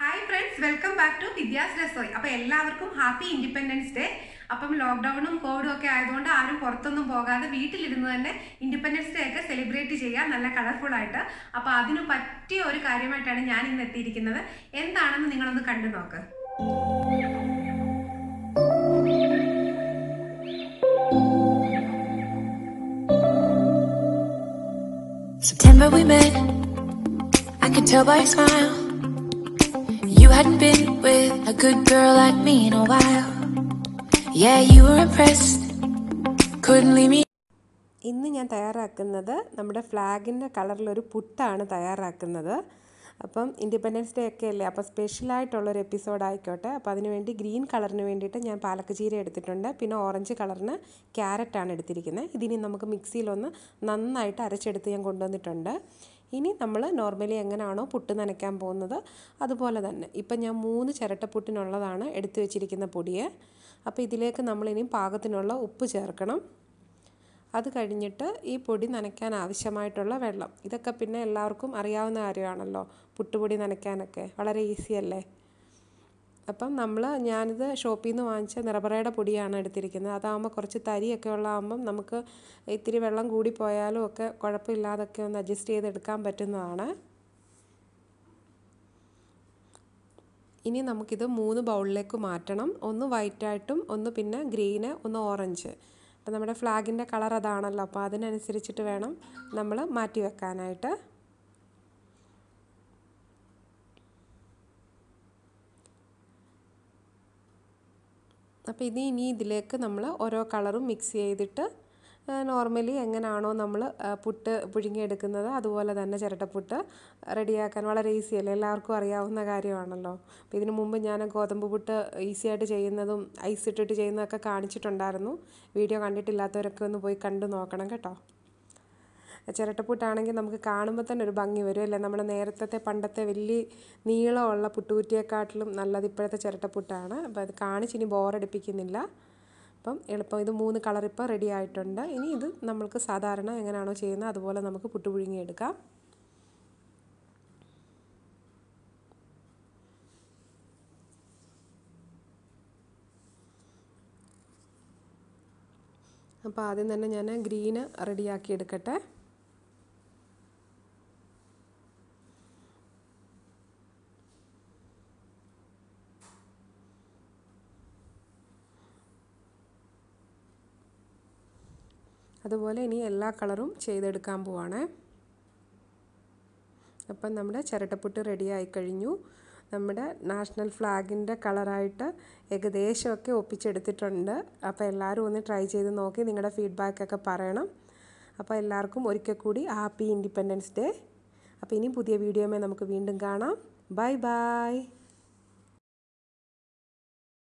Hi friends, welcome back to Vidya's Rasoi. Appo ellavarkum happy Independence Day. Appo lockdown um covid okke aayathonde aarum porathonnu pogade veetil irunnu thanne Independence Day okke celebrate cheya nalla colorful aayittu. Appo adinu pattiya oru karyamayittana njan innu ettirikkunnathu. Enthaanennu ningal onnu kandu nokku. September we met, I could tell by your smile. You hadn't been with a good girl like me in a while. Yeah, you were impressed, couldn't leave me. ഇന്ന് ഞാൻ തയ്യാറാക്കുന്നത് നമ്മുടെ ഫ്ലാഗിന്റെ കളറിൽ ഒരു പുട്ടാണ് തയ്യാറാക്കുന്നത്. അപ്പം independence day ഒക്കെ അല്ലേ, അപ്പോൾ സ്പെഷ്യൽ ആയിട്ടുള്ള ഒരു എപ്പിസോഡ് ആയിക്കോട്ടെ. അപ്പോൾ അതിനുവേണ്ടി ഗ്രീൻ കളറിന് വേണ്ടിയിട്ട് ഞാൻ പാലക്കചീര എടുത്തിട്ടുണ്ട്. പിന്നെ ഓറഞ്ച് കളറിന് ക്യാരറ്റാണ് എടുത്തിരിക്കുന്നത്. ഇതിനി നമുക്ക് മിക്സിയിലൊന്ന് നന്നായിട്ട് അരച്ചെടുത്ത് ഞാൻ കൊണ്ടുവന്നിട്ടുണ്ട്. ഇനി നമ്മൾ നോർമലി എങ്ങനെയാണോ പുട്ട് നനയ്ക്കാൻ പോകുന്നത് അതുപോലെ തന്നെ ഇപ്പം ഞാൻ 3 ചിരട്ട പുട്ടിനുള്ളതാണ് എടുത്തു വെച്ചിരിക്കുന്ന പൊടിയെ. അപ്പോൾ ഇതിലേക്ക് നമ്മളിനി പാകത്തിനുള്ള ഉപ്പ് ചേർക്കണം. അത് കഴിഞ്ഞിട്ട് ഈ പൊടി നനയ്ക്കാൻ ആവശ്യമായിട്ടുള്ള വെള്ളം. ഇതൊക്കെ പിന്നെ എല്ലാവർക്കും അറിയാവുന്ന കാര്യമാണല്ലോ, പുട്ടുപൊടി നനയ്ക്കാനൊക്കെ വളരെ ഈസി അല്ലേ. അപ്പം നമ്മൾ ഞാനിത് ഷോപ്പിൽ നിന്ന് വാങ്ങിച്ച നിറപറയുടെ പൊടിയാണ് എടുത്തിരിക്കുന്നത്. അതാകുമ്പോൾ കുറച്ച് തരിയൊക്കെ ഉള്ളതാകുമ്പം നമുക്ക് ഇത്തിരി വെള്ളം കൂടിപ്പോയാലും ഒക്കെ കുഴപ്പമില്ലാതൊക്കെ ഒന്ന് അഡ്ജസ്റ്റ് ചെയ്തെടുക്കാൻ പറ്റുന്നതാണ്. ഇനി നമുക്കിത് 3 ബൗളിലേക്ക് മാറ്റണം. ഒന്ന് വൈറ്റായിട്ടും ഒന്ന് പിന്നെ ഗ്രീന് ഒന്ന് ഓറഞ്ച്. അപ്പോൾ നമ്മുടെ ഫ്ലാഗിൻ്റെ കളർ അതാണല്ലോ, അപ്പോൾ അതിനനുസരിച്ചിട്ട് വേണം നമ്മൾ മാറ്റി വെക്കാനായിട്ട്. അപ്പോൾ ഇനി ഇതിലേക്ക് നമ്മൾ ഓരോ കളറും മിക്സ് ചെയ്തിട്ട് നോർമലി എങ്ങനെയാണോ നമ്മൾ പുട്ട് പുഴുങ്ങിയെടുക്കുന്നത് അതുപോലെ തന്നെ ചിരട്ടപ്പുട്ട് റെഡിയാക്കാൻ വളരെ ഈസിയല്ലേ, എല്ലാവർക്കും അറിയാവുന്ന കാര്യമാണല്ലോ. അപ്പോൾ ഇതിനു മുമ്പ് ഞാൻ ഗോതമ്പ് പുട്ട് ഈസിയായിട്ട് ചെയ്യുന്നതും ഐസ് ഇട്ടിട്ട് ചെയ്യുന്നതൊക്കെ കാണിച്ചിട്ടുണ്ടായിരുന്നു. വീഡിയോ കണ്ടിട്ടില്ലാത്തവരൊക്കെ ഒന്ന് പോയി കണ്ടു നോക്കണം കേട്ടോ. ചിരട്ടപ്പുട്ടാണെങ്കിൽ നമുക്ക് കാണുമ്പോൾ തന്നെ ഒരു ഭംഗി വരും അല്ലേ. നമ്മുടെ നേരത്തെ പണ്ടത്തെ വലിയ നീളമുള്ള പുട്ടുകുറ്റിയെക്കാട്ടിലും നല്ലത് ഇപ്പോഴത്തെ ചിരട്ടപ്പുട്ടാണ്. അപ്പോൾ അത് കാണിച്ചിനി ബോറടിപ്പിക്കുന്നില്ല. അപ്പം എളുപ്പം ഇത് 3 കളർ ഇപ്പോൾ റെഡി ആയിട്ടുണ്ട്. ഇനി ഇത് നമ്മൾക്ക് സാധാരണ എങ്ങനെയാണോ ചെയ്യുന്നത് അതുപോലെ നമുക്ക് പുട്ടുപുഴുങ്ങിയെടുക്കാം. അപ്പോൾ ആദ്യം തന്നെ ഞാൻ ഗ്രീന് റെഡിയാക്കി എടുക്കട്ടെ. അതുപോലെ ഇനി എല്ലാ കളറും ചെയ്തെടുക്കാൻ പോവാണ്. അപ്പം നമ്മുടെ ചിരട്ടപ്പുട്ട് റെഡിയായി കഴിഞ്ഞു. നമ്മുടെ നാഷണൽ ഫ്ലാഗിൻ്റെ കളറായിട്ട് ഏകദേശമൊക്കെ ഒപ്പിച്ചെടുത്തിട്ടുണ്ട്. അപ്പോൾ എല്ലാവരും ഒന്ന് ട്രൈ ചെയ്ത് നോക്കി നിങ്ങളുടെ ഫീഡ്ബാക്കൊക്കെ പറയണം. അപ്പോൾ എല്ലാവർക്കും ഒരിക്കൽ കൂടി ഹാപ്പി ഇൻഡിപെൻഡൻസ് ഡേ. അപ്പോൾ ഇനി പുതിയ വീഡിയോമേ നമുക്ക് വീണ്ടും കാണാം. Bye by.